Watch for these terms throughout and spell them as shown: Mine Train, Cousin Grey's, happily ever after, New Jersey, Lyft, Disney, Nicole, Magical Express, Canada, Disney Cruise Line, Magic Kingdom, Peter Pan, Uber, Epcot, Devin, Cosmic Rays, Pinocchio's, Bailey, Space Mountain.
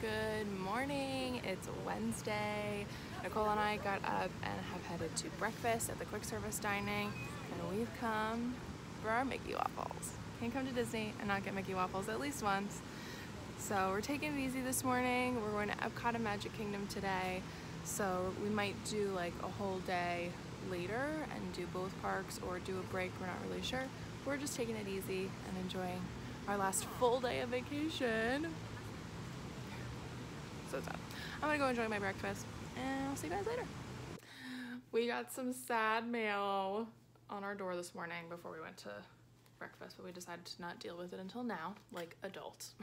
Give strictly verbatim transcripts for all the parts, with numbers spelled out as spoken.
Good morning, it's Wednesday. Nicole and I got up and have headed to breakfast at the quick service dining, and we've come for our Mickey waffles. Can't come to Disney and not get Mickey waffles at least once. So we're taking it easy this morning. We're going to Epcot and Magic Kingdom today. So we might do like a whole day later and do both parks or do a break, we're not really sure. We're just taking it easy and enjoying our last full day of vacation. So it's up. I'm gonna go enjoy my breakfast and I'll see you guys later. We got some sad mail on our door this morning before we went to breakfast, but we decided to not deal with it until now, like adults.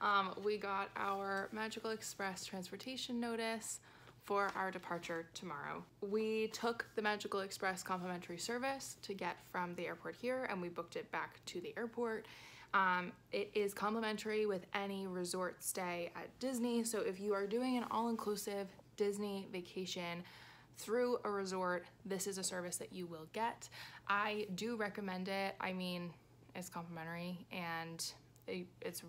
um, we got our Magical Express transportation notice for our departure tomorrow. We took the Magical Express complimentary service to get from the airport here, and we booked it back to the airport. Um, it is complimentary with any resort stay at Disney. So if you are doing an all-inclusive Disney vacation through a resort, this is a service that you will get. I do recommend it. I mean, it's complimentary and it, it's,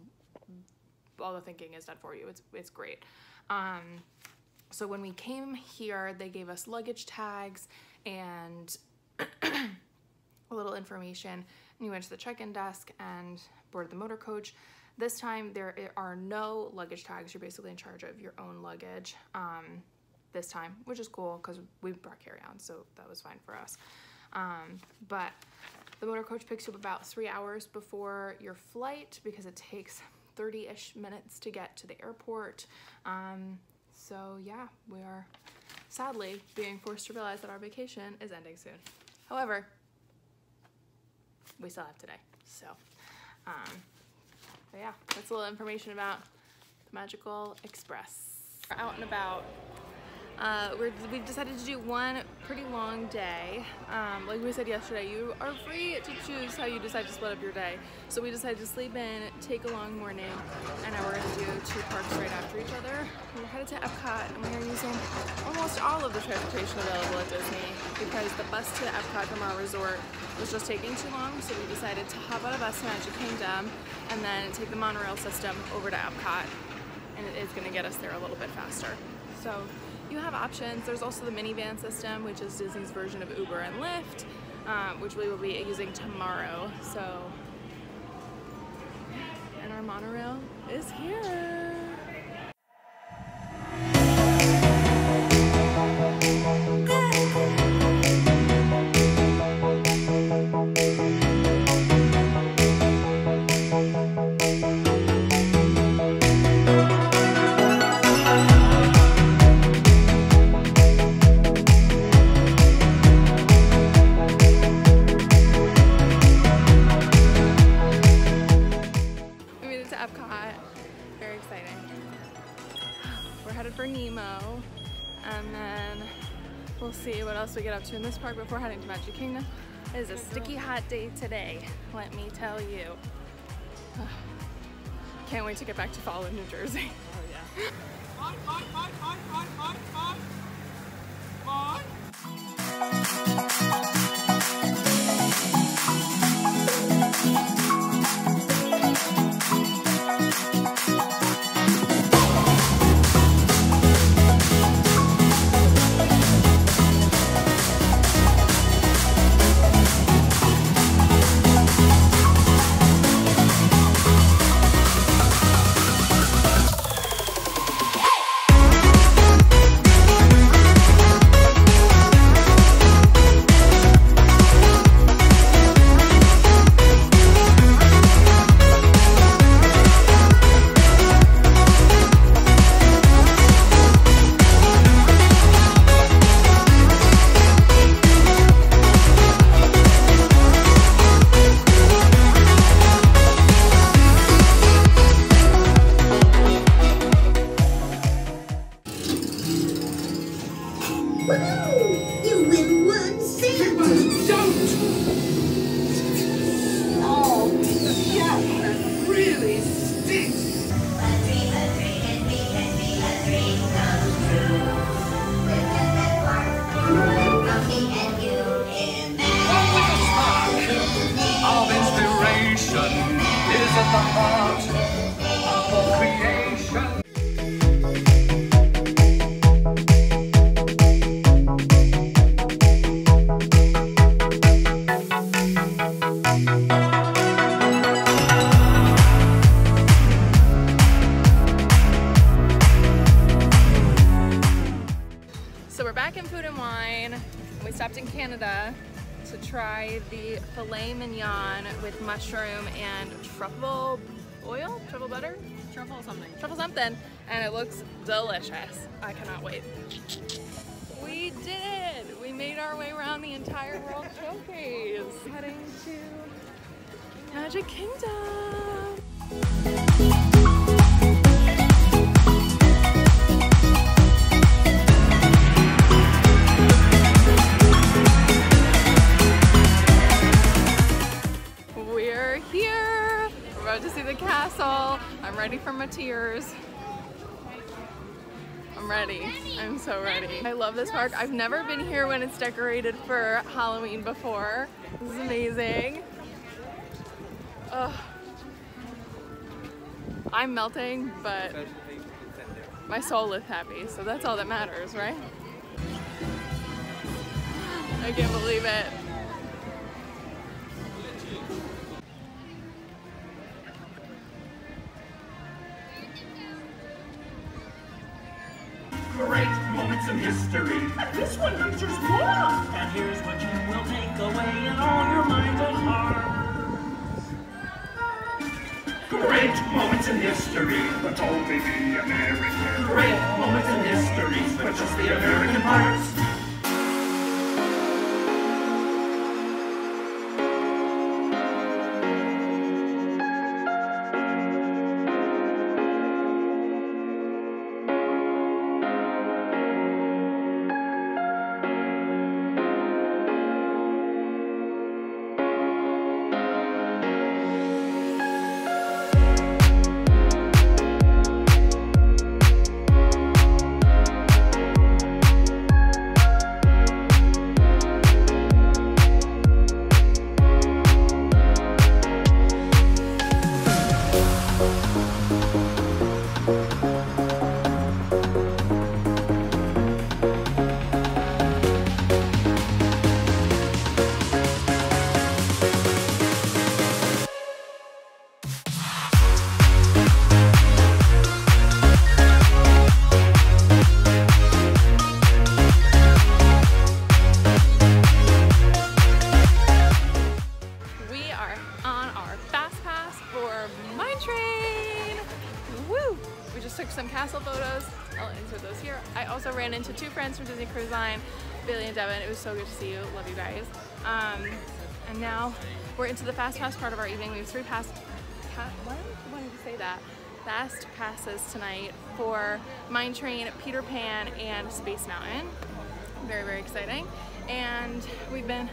all the thinking is done for you. It's, it's great. Um, So when we came here, they gave us luggage tags and a little information. And you went to the check-in desk and boarded the motor coach. This time there are no luggage tags. You're basically in charge of your own luggage um, this time, which is cool because we brought carry-on, so that was fine for us. Um, but the motor coach picks you up about three hours before your flight because it takes thirty-ish minutes to get to the airport. Um, So yeah, we are sadly being forced to realize that our vacation is ending soon. However, we still have today. So um, but yeah, that's a little information about the Magical Express. We're out and about. Uh, we're, we've decided to do one pretty long day. Um, like we said yesterday, you are free to choose how you decide to split up your day. So we decided to sleep in, take a long morning, and now we're gonna do two parks right after each other. We're headed to Epcot, and we're using almost all of the transportation available at Disney because the bus to Epcot from our resort was just taking too long, so we decided to hop on a bus to Magic Kingdom and then take the monorail system over to Epcot, and it is gonna get us there a little bit faster. So you have options. There's also the minivan system, which is Disney's version of Uber and Lyft, um, which we will be using tomorrow. So, and our monorail is here. We get up to in this park before heading to Magic Kingdom. It is a sticky hot day today, let me tell you. Can't wait to get back to fall in New Jersey. Oh yeah. Fight, fight, fight, fight, fight, fight, fight. Fight. stopped in Canada to try the filet mignon with mushroom and truffle oil, truffle butter, truffle something, truffle something, and it looks delicious. I cannot wait. We did. We made our way around the entire World Showcase. Heading to Magic Kingdom. To see the castle. I'm ready for my tears. I'm ready. I'm so ready. I love this park. I've never been here when it's decorated for Halloween before. This is amazing. Ugh. I'm melting, but my soul is happy, so that's all that matters, right? I can't believe it. Great moments in history. This one features more. And here's what you will take away in all your minds and hearts. Great moments in history, but only the American. Great moments in history, but just the American parts. Mine Train! Woo! We just took some castle photos. I'll insert those here. I also ran into two friends from Disney Cruise Line, Bailey and Devin. It was so good to see you. Love you guys. Um, and now we're into the fast pass part of our evening. We have three pass. Pa what? Why did you say that? Fast passes tonight for Mine Train, Peter Pan, and Space Mountain. Very, very exciting. And we've been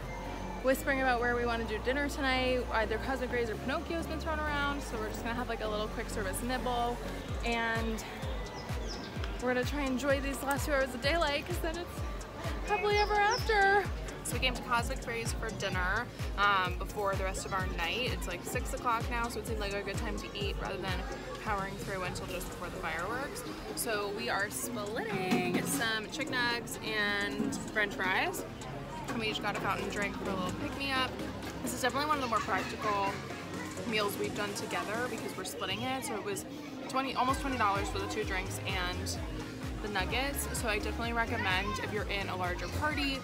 whispering about where we want to do dinner tonight. Either Cousin Grey's or Pinocchio's been thrown around, so we're just gonna have like a little quick service nibble, and we're gonna try and enjoy these last two hours of daylight, because then it's happily ever after. So we came to Cosmic Rays for dinner um, before the rest of our night. It's like six o'clock now, so it seemed like a good time to eat rather than powering through until just before the fireworks. So we are splitting some chicken nuggets and French fries. And we each got a fountain drink for a little pick-me-up. This is definitely one of the more practical meals we've done together because we're splitting it. So it was twenty, almost twenty dollars for the two drinks and the nuggets. So I definitely recommend, if you're in a larger party,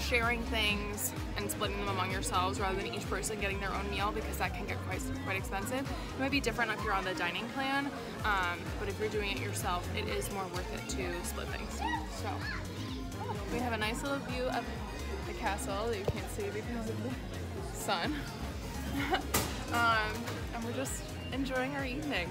sharing things and splitting them among yourselves rather than each person getting their own meal, because that can get quite, quite expensive. It might be different if you're on the dining plan, um, but if you're doing it yourself, it is more worth it to split things. So. We have a nice little view of the castle that you can't see because of the sun. um, and we're just enjoying our evening.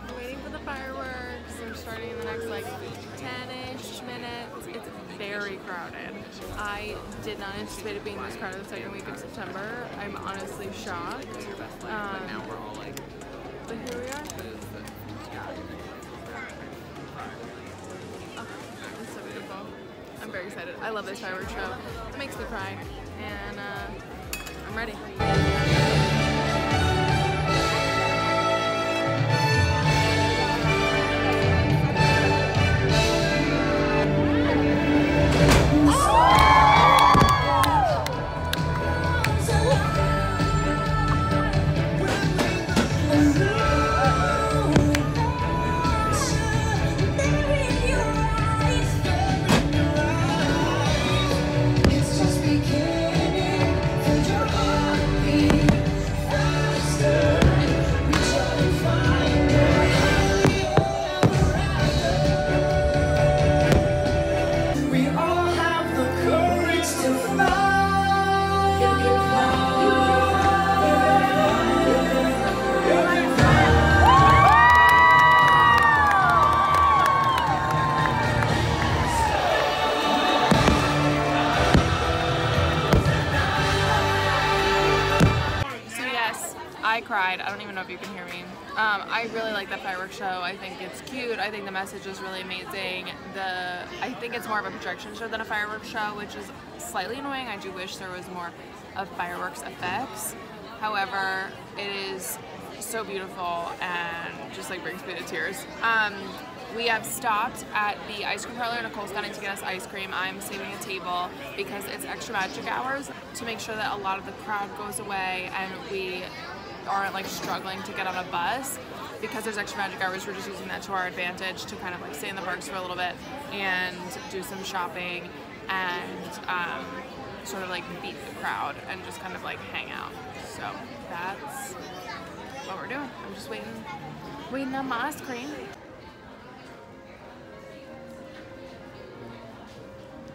We're waiting for the fireworks. They're starting in the next like ten-ish minutes. It's very crowded. I did not anticipate it being this crowded the second week of September. I'm honestly shocked. Um, but here we are. Oh, it's so beautiful. I'm very excited. I love this fireworks show. It makes me cry. And uh, I'm ready. cried. I don't even know if you can hear me. Um, I really like the fireworks show. I think it's cute. I think the message is really amazing. The I think it's more of a projection show than a fireworks show, which is slightly annoying. I do wish there was more of fireworks effects. However, it is so beautiful and just like brings me to tears. Um, We have stopped at the ice cream parlor. Nicole's gone in to get us ice cream. I'm saving a table because it's extra magic hours to make sure that a lot of the crowd goes away and we aren't like struggling to get on a bus. Because there's extra magic hours, we're just using that to our advantage to kind of like stay in the parks for a little bit and do some shopping and um, sort of like beat the crowd and just kind of like hang out. So that's what we're doing. I'm just waiting, waiting on my ice cream.